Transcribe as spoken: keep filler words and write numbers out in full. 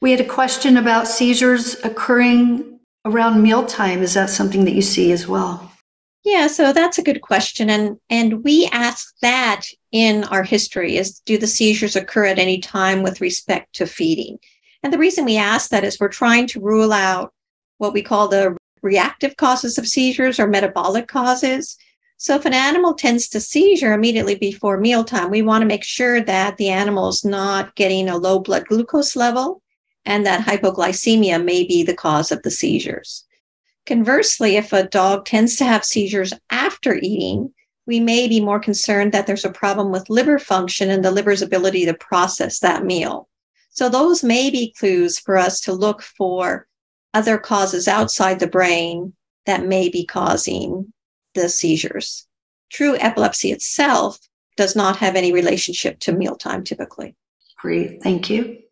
We had a question about seizures occurring around mealtime. Is that something that you see as well? Yeah, so that's a good question. And and we ask that in our history is, do the seizures occur at any time with respect to feeding? And the reason we ask that is we're trying to rule out what we call the reactive causes of seizures or metabolic causes. So if an animal tends to seizure immediately before mealtime, we want to make sure that the animal's not getting a low blood glucose level and that hypoglycemia may be the cause of the seizures. Conversely, if a dog tends to have seizures after eating, we may be more concerned that there's a problem with liver function and the liver's ability to process that meal. So those may be clues for us to look for other causes outside the brain that may be causing the seizures. True epilepsy itself does not have any relationship to mealtime typically. Great, thank you.